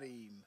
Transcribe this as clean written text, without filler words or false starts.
Karim.